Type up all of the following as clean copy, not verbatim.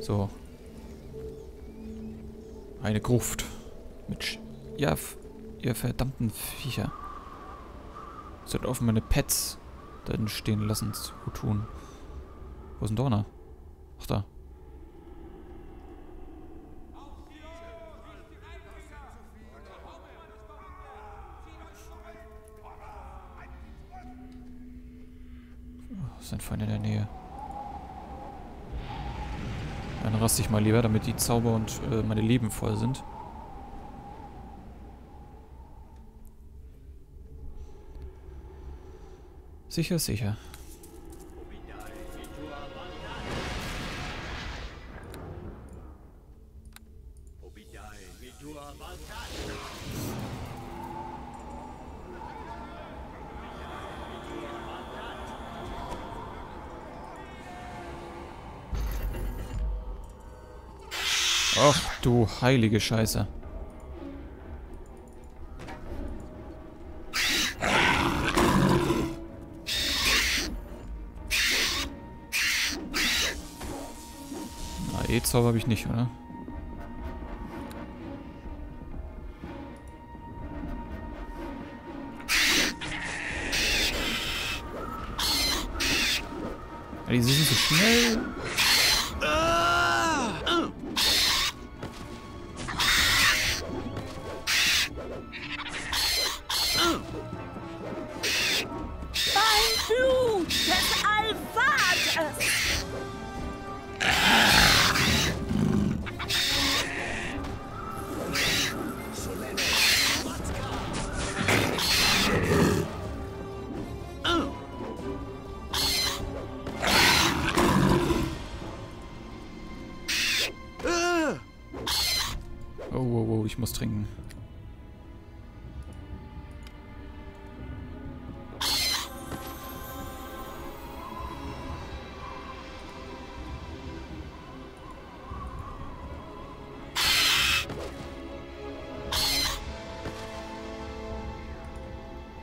So. Eine Gruft. Mit ihr verdammten Viecher. Ich sollte offen meine Pets dann stehen lassen zu tun. Wo ist denn Dorna? Ach, da. Oh, sind Feinde in der Nähe. Dann raste ich mal lieber, damit die Zauber und meine Leben voll sind. Sicher, sicher. Ach du heilige Scheiße. Na, E-Zauber habe ich nicht, oder? Ja, die sind so schnell. Ich muss trinken.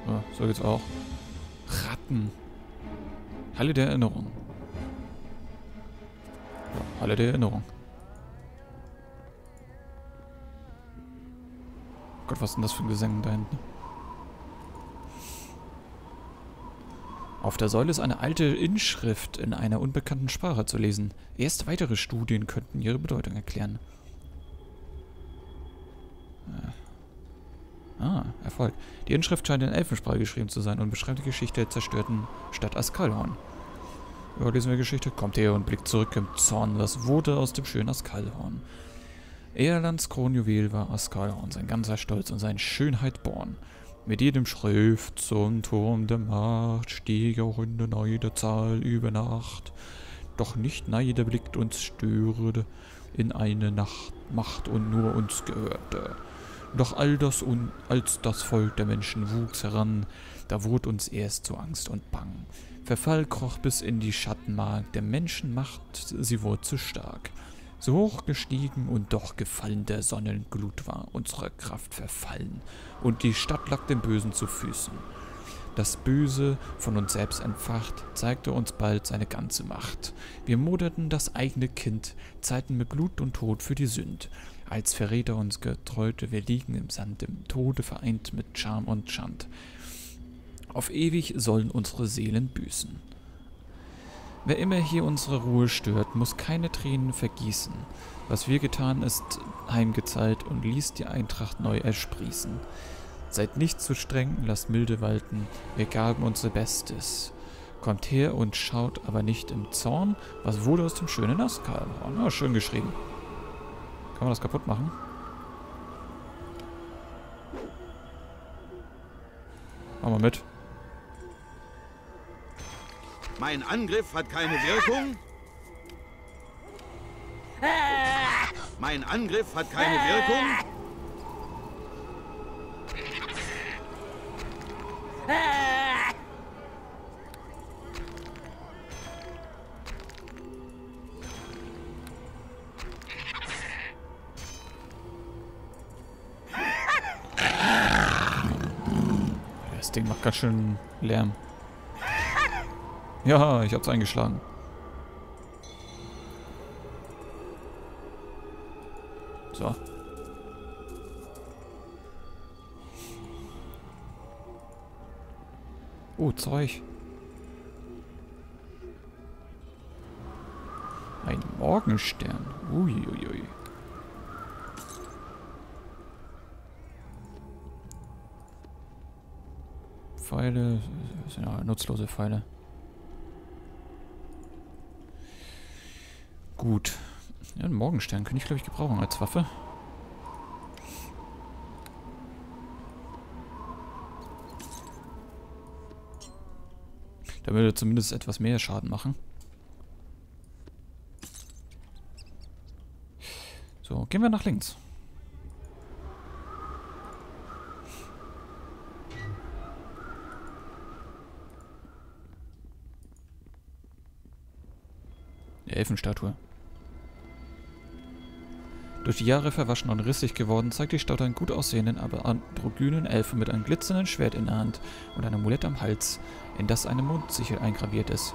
Oh, so geht's auch. Ratten. Halle der Erinnerung. Ja, Halle der Erinnerung. Gott, was ist denn das für ein Gesang da hinten? Auf der Säule ist eine alte Inschrift in einer unbekannten Sprache zu lesen. Erst weitere Studien könnten ihre Bedeutung erklären. Ah, Erfolg. Die Inschrift scheint in Elfensprache geschrieben zu sein und beschreibt die Geschichte der zerstörten Stadt Ascalhorn. Überlesen wir Geschichte. Kommt her und blickt zurück im Zorn. Was wurde aus dem schönen Ascalhorn? Erlands Kronjuwel war Ascalhorn, sein ganzer Stolz und seine Schönheit born. Mit jedem Schrift zum Turm der Macht stieg auch in der neue Zahl über Nacht. Doch nicht jeder Blick uns störte, in eine Nacht Macht und nur uns gehörte. Doch als das Volk der Menschen wuchs heran, da wurde uns erst so Angst und Bang. Verfall kroch bis in die Schattenmark, der Menschenmacht, sie wurde zu stark. So hoch gestiegen und doch gefallen der Sonnenglut war, unsere Kraft verfallen, und die Stadt lag dem Bösen zu Füßen. Das Böse, von uns selbst entfacht, zeigte uns bald seine ganze Macht. Wir moderten das eigene Kind, zahlten mit Blut und Tod für die Sünd. Als Verräter uns getreute, wir liegen im Sand, im Tode vereint mit Scham und Schand. Auf ewig sollen unsere Seelen büßen. Wer immer hier unsere Ruhe stört, muss keine Tränen vergießen. Was wir getan, ist heimgezahlt und ließ die Eintracht neu ersprießen. Seid nicht zu streng, lasst milde walten, wir gaben unser Bestes. Kommt her und schaut aber nicht im Zorn, was wurde aus dem schönen Ascalhorn. Oh, schön geschrieben. Kann man das kaputt machen? Machen wir mit. Mein Angriff hat keine Wirkung. Mein Angriff hat keine Wirkung. Das Ding macht ganz schön Lärm. Ja, ich hab's eingeschlagen. So. Oh, Zeug. Ein Morgenstern. Uiuiui. Pfeile. Das sind ja nutzlose Pfeile. Gut. Ja, einen Morgenstern könnte ich, glaube ich, gebrauchen als Waffe. Da würde zumindest etwas mehr Schaden machen. So, gehen wir nach links. Die Elfenstatue. Durch die Jahre verwaschen und rissig geworden, zeigt die Statue einen gut aussehenden, aber androgynen Elfen mit einem glitzernden Schwert in der Hand und einem Amulett am Hals, in das eine Mondsichel eingraviert ist.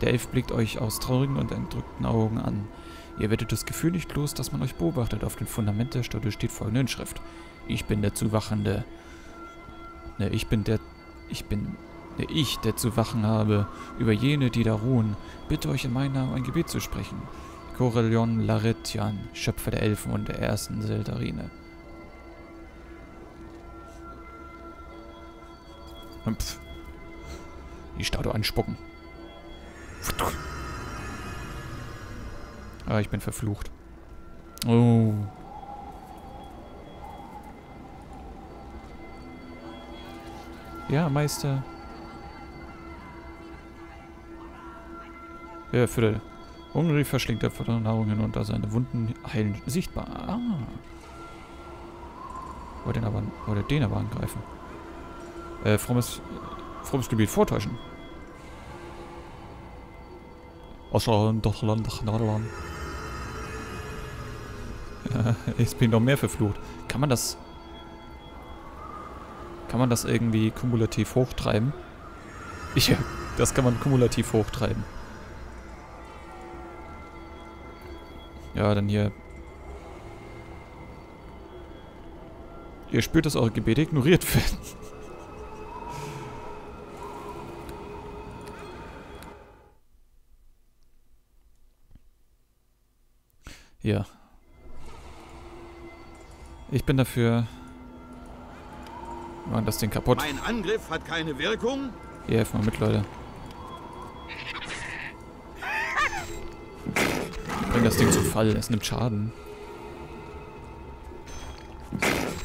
Der Elf blickt euch aus traurigen und entrückten Augen an. Ihr werdet das Gefühl nicht los, dass man euch beobachtet. Auf dem Fundament der Statue steht folgende Inschrift: Ich bin der zu wachende. Ne, ich, der zu wachen habe, über jene, die da ruhen, bitte euch in meinem Namen ein Gebet zu sprechen. Corellon Laretian, Schöpfer der Elfen und der ersten Seldarine. Pff. Die Statue anspucken. Ah, ich bin verflucht. Oh. Ja, Meister. Ja, Fülle. Hungrig verschlingt er von der Nahrung hinunter, seine Wunden heilen sichtbar. Ah. Wollte den aber angreifen. Frommes Gebiet vortäuschen. Ascalhorn, Dochland, Nachnadelan. Ich bin noch mehr verflucht. Kann man das irgendwie kumulativ hochtreiben? Ja, das kann man kumulativ hochtreiben. Ja, dann hier. Ihr spürt, dass eure Gebete ignoriert werden. Ja. Ich bin dafür. Wir machen das Ding kaputt. Mein Angriff hat keine Wirkung. Hier, helft mal mit, Leute. Bring das Ding zu Fall, es nimmt Schaden. Ich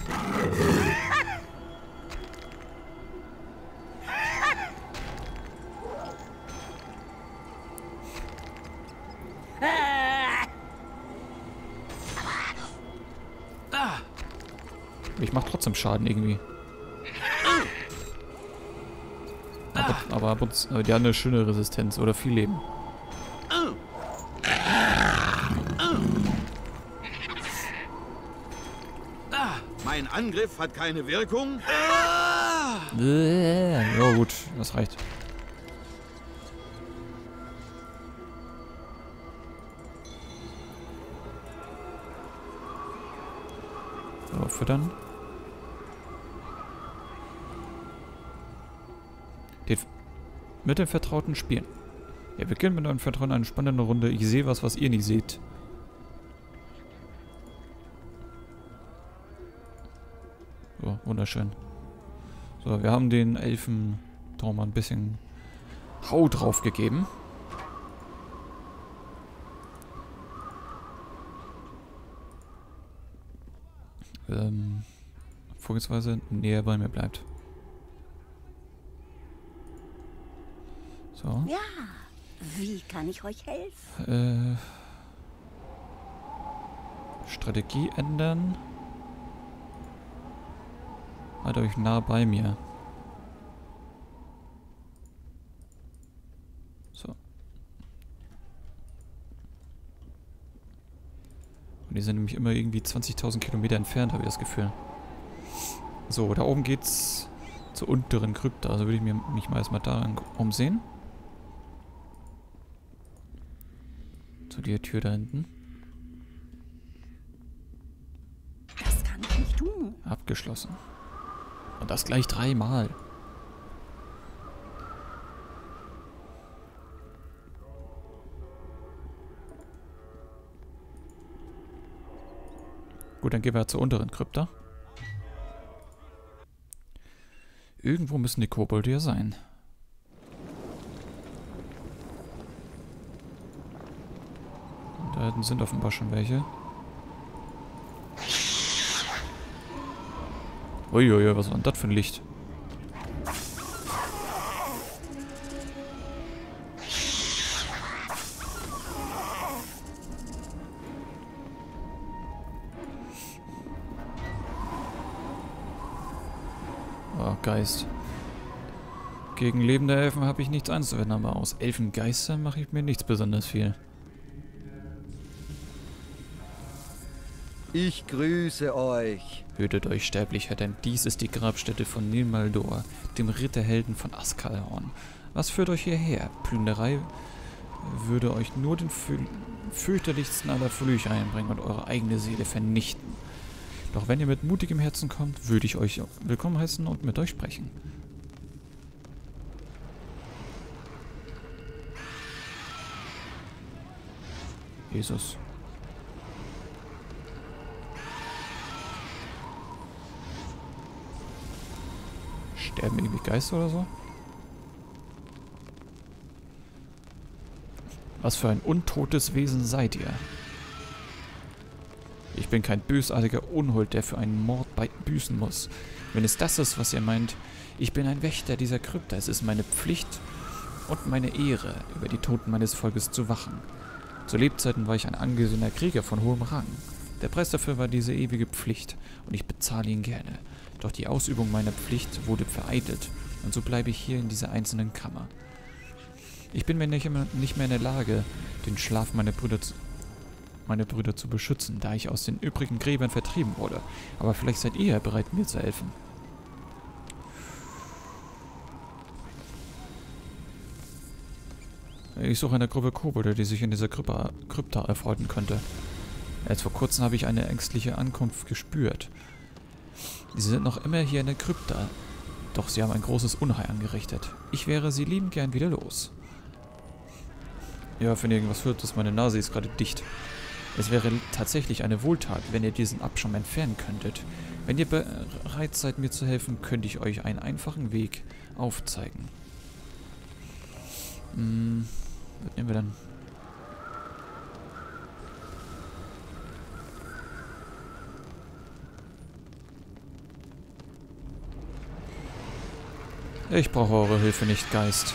mach trotzdem Schaden irgendwie. Aber die haben eine schöne Resistenz oder viel Leben. Mein Angriff hat keine Wirkung. Ja gut, das reicht. So, füttern. Mit den Vertrauten spielen. Wir beginnen mit einem Vertrauen eine spannende Runde. Ich sehe was, was ihr nicht seht. So, wunderschön. So, wir haben den Elfen-Turm ein bisschen Hau drauf gegeben. Vorgehensweise näher bei mir bleibt. So. Ja, wie kann ich euch helfen? Strategie ändern. Halt euch nah bei mir. So. Und die sind nämlich immer irgendwie 20.000 Kilometer entfernt, habe ich das Gefühl. So, da oben geht's zur unteren Krypta. Also würde ich mich mal erstmal da umsehen. Zu der Tür da hinten. abgeschlossen. Und das gleich 3-mal. Gut, dann gehen wir zur unteren Krypta. Irgendwo müssen die Kobolde ja sein. Und da hinten sind offenbar schon welche. Uiuiui, was war denn das für ein Licht? Oh, Geist. Gegen lebende Elfen habe ich nichts einzuwenden, aber aus Elfengeistern mache ich mir nichts besonders viel. Ich grüße euch. Hütet euch, Sterblicher, denn dies ist die Grabstätte von Nimaldor, dem Ritterhelden von Ascalhorn. Was führt euch hierher? Plünderei würde euch nur den fürchterlichsten aller Flüche einbringen und eure eigene Seele vernichten. Doch wenn ihr mit mutigem Herzen kommt, würde ich euch willkommen heißen und mit euch sprechen. Jesus. Sterben irgendwie Geister oder so? Was für ein untotes Wesen seid ihr? Ich bin kein bösartiger Unhold, der für einen Mord büßen muss. Wenn es das ist, was ihr meint, ich bin ein Wächter dieser Krypta. Es ist meine Pflicht und meine Ehre, über die Toten meines Volkes zu wachen. Zu Lebzeiten war ich ein angesehener Krieger von hohem Rang. Der Preis dafür war diese ewige Pflicht und ich bezahle ihn gerne. Doch die Ausübung meiner Pflicht wurde vereitelt und so bleibe ich hier in dieser einzelnen Kammer. Ich bin mir nicht mehr in der Lage, den Schlaf meiner Brüder zu beschützen, da ich aus den übrigen Gräbern vertrieben wurde. Aber vielleicht seid ihr bereit, mir zu helfen. Ich suche eine Gruppe Kobolde, die sich in dieser Krypta erfreuen könnte. Erst vor kurzem habe ich eine ängstliche Ankunft gespürt. Sie sind noch immer hier in der Krypta, doch sie haben ein großes Unheil angerichtet. Ich wäre sie liebend gern wieder los. Ja, wenn ihr irgendwas hört, dass meine Nase ist gerade dicht. Es wäre tatsächlich eine Wohltat, wenn ihr diesen Abschaum entfernen könntet. Wenn ihr bereit seid, mir zu helfen, könnte ich euch einen einfachen Weg aufzeigen. Was nehmen wir dann? Ich brauche eure Hilfe nicht, Geist.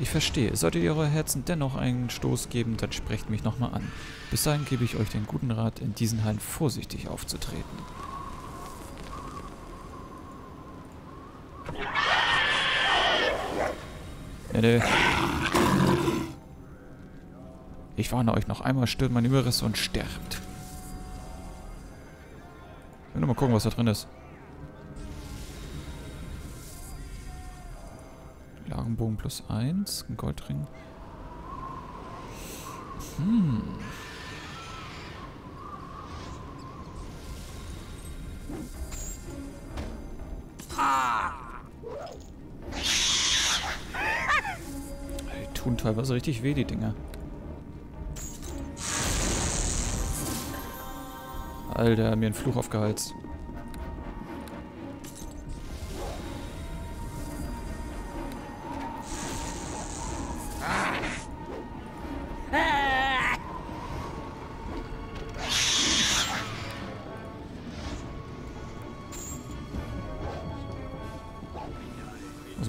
Ich verstehe. Solltet ihr eure Herzen dennoch einen Stoß geben, dann sprecht mich nochmal an. Bis dahin gebe ich euch den guten Rat, in diesen Hallen vorsichtig aufzutreten. Nee. Ich warne euch, noch einmal stört mein Überreste und sterbt. Ich will nur mal gucken, was da drin ist. Bogen plus 1, ein Goldring. Die tun teilweise richtig weh, die Dinger. Alter, mir einen Fluch aufgeheizt.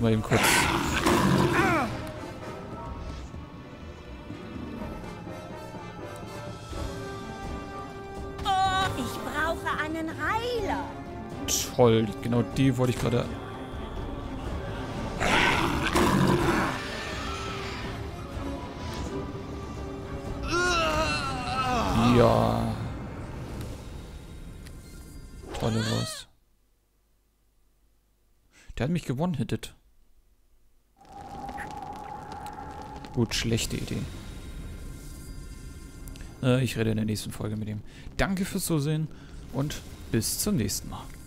Mal eben kurz. Ich brauche einen Heiler. Toll, genau die wollte ich gerade. Ja. Tolle Wurst. Der hat mich one-hitted. Gut, schlechte Idee. Ich rede in der nächsten Folge mit ihm. Danke fürs Zusehen und bis zum nächsten Mal.